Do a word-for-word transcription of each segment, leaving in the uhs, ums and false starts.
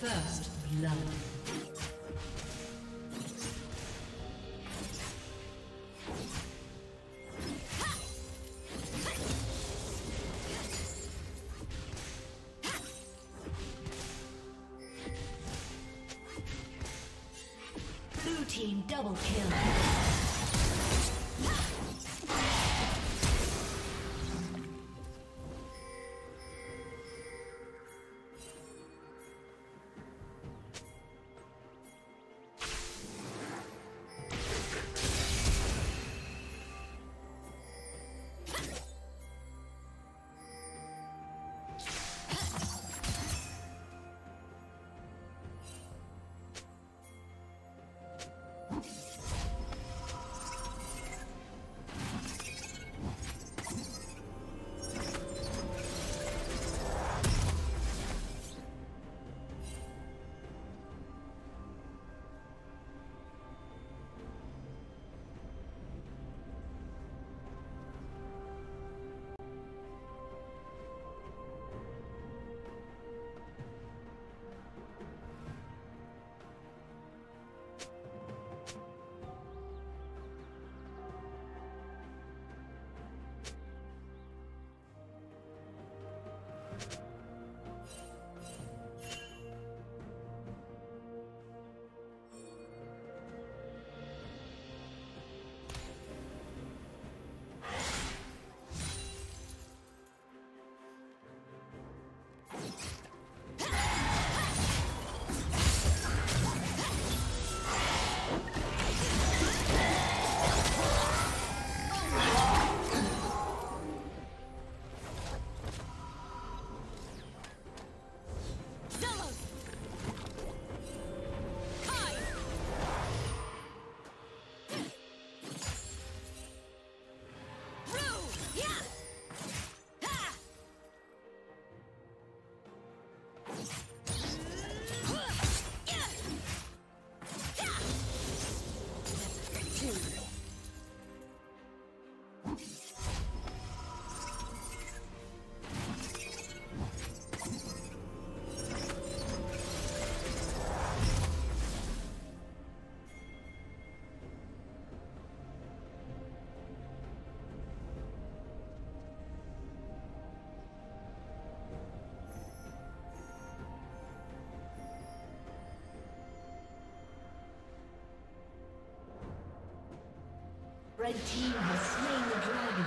First blood. Red team has slain the dragon.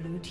Blue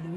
Blue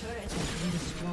turret has been destroyed.